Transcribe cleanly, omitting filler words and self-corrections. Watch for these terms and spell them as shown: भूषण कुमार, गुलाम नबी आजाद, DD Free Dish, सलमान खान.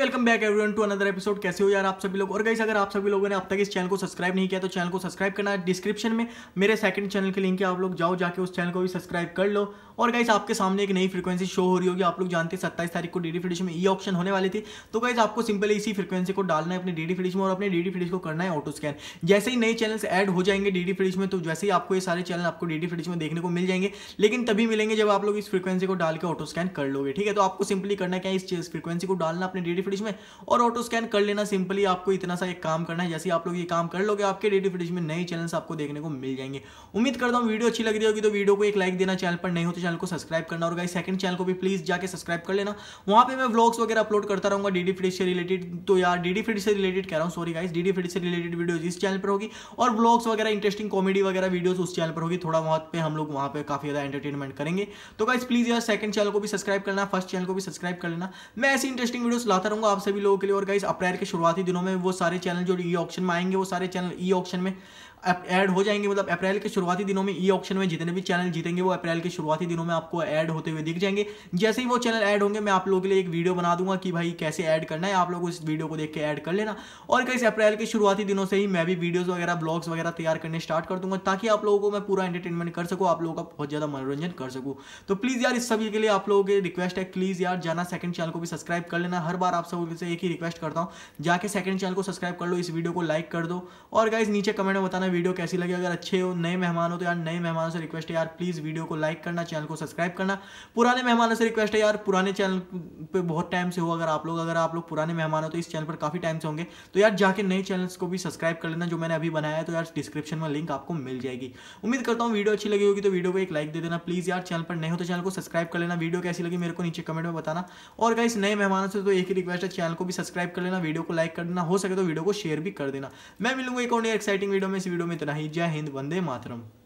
Welcome back everyone to another episode. कैसे हो यार आप सभी लोग। और गाइस अगर आप सभी लोगों ने अब तक इस चैनल को सब्सक्राइब नहीं किया तो चैनल को सब्सक्राइब करना है। डिस्क्रिप्शन में मेरे सेकंड चैनल की लिंक है, आप लोग जाओ जाके उस चैनल को भी सब्सक्राइब कर लो। और गाइस आपके सामने एक नई फ्रीक्वेंसी शो हो रही होगी। आप लोग जानते हैं 27 तारीख को डीडी फ्री डिश में ई ऑक्शन होने वाली थी। तो गाइस आपको सिंपली इसी फ्रीक्वेंसी को डालना है अपने डीडी फ्री डिश में और अपने डीडी फ्री डिश को करना है ऑटो स्कैन। जैसे ही नए चैनल्स ऐड हो जाएंगे डीडी फ्री डिश में तो वैसे ही आपको ये सारे चैनल आपको डीडी फ्री डिश में देखने को मिल जाएंगे, लेकिन तभी मिलेंगे जब आप लोग इस फ्रीक्वेंसी को डाल के ऑटो स्कैन कर लोगे। ठीक है, तो आपको सिंपली करना क्या है, इस फ्रीक्वेंसी को डालना अपने डीडी फ्री डिश में और ऑटो स्कैन कर लेना। सिंपली आपको इतना सा एक काम करना है। जैसे आप लोग ये काम कर लोगे आपके डीडी फ्री डिश में नए चैनल्स आपको देखने को मिल जाएंगे। उम्मीद करता हूँ वीडियो अच्छी लग रही होगी, तो वीडियो को एक लाइक देना, चैनल पर नहीं हो तो चैनल को सब्सक्राइब करना। और गाइस सेकंड चैनल को भी प्लीज जाके सब्सक्राइब कर लेना, वहां पे मैं व्लॉग्स वगैरह अपलोड करता रहूंगा डीडी फ्री डिश से रिलेटेड। तो यार डीडी फ्री डिश से रिलेटेड कह रहा हूँ, sorry guys, DD free dish से रिलेटेड वीडियोज इस चैनल पर होगी और व्लॉग्स वगैरह इंटरेस्टिंग कॉमेडी वगैरह वीडियोज उस चैनल पर होगी। थोड़ा वहां पे हम लोग वहां पे काफी ज्यादा एंटरटेनमेंट करेंगे। तो गाइस प्लीज यार सेकंड चैनल को भी सब्सक्राइब करना, फर्स्ट चैनल को भी सब्सक्राइब कर लेना। मैं ऐसी इंटरेस्टिंग वीडियोस लाता रहूंगा आप सभी लोगों के लिए। और गाइस अप्रैल के शुरुआती दिनों में वो सारे चैनल जो ई ऑक्शन में आएंगे वो सारे चैनल ई ऑक्शन में ऐड हो जाएंगे। मतलब अप्रैल के शुरुआती दिनों में ई ऑक्शन में जितने भी चैनल जीतेंगे वो अप्रैल के शुरुआती दिनों में आपको ऐड होते हुए दिख जाएंगे। जैसे ही वो चैनल ऐड होंगे मैं आप लोगों के लिए एक वीडियो बना दूंगा कि भाई कैसे ऐड करना है। आप लोग उस वीडियो को देख के ऐड कर लेना। और गाइस अप्रैल के शुरुआती दिनों से ही मैं भी वीडियोस वगैरह ब्लॉग्स वगैरह तैयार करने स्टार्ट कर दूंगा ताकि आप लोगों को मैं पूरा एंटरटेनमेंट कर सकूँ, आप लोगों का बहुत ज़्यादा मनोरंजन कर सकूँ। तो प्लीज़ यार इस सभी के लिए आप लोगों की रिक्वेस्ट है, प्लीज़ यार जाना सेकंड चैनल को भी सब्सक्राइब कर लेना। हर बार आप सब से एक ही रिक्वेस्ट करता हूँ, जाके सेकंड चैनल को सब्सक्राइब कर लो, इस वीडियो को लाइक कर दो। और गाइस नीचे कमेंट में बताना वीडियो कैसी लगी। अगर अच्छे हो, नए मेहमान हो तो यार नए मेहमानों से रिक्वेस्ट है यार प्लीज़ वीडियो को लाइक करना, चैनल को सब्सक्राइब करना। पुराने मेहमानों से रिक्वेस्ट है यार, पुराने चैनल पे बहुत टाइम से हो अगर आप लोग पुराने मेहमान हो तो इस चैनल पर काफ़ी टाइम से होंगे तो यार जाके नए चैनल्स को भी सब्सक्राइब कर लेना जो मैंने अभी बनाया है। तो यार डिस्क्रिप्शन में लिंक आपको मिल जाएगी। उम्मीद करता हूँ वीडियो अच्छी लगी होगी, तो वीडियो को एक लाइक दे देना प्लीज़ यार। चैनल पर नए हो तो चैनल को सब्सक्राइब कर लेना। वीडियो कैसी लगी मेरे को नीचे कमेंट में बताना। और गाइस नए मेहमानों से तो एक ही रिक्वेस्ट है, चैनल को भी सब्सक्राइब कर लेना, वीडियो को लाइक कर देना, हो सके तो वीडियो को शेयर भी कर देना। मैं मिलूंगा एक और नई एक्साइटिंग वीडियो में। इस वीडियो में इतना ही। जय हिंद, वंदे मातरम।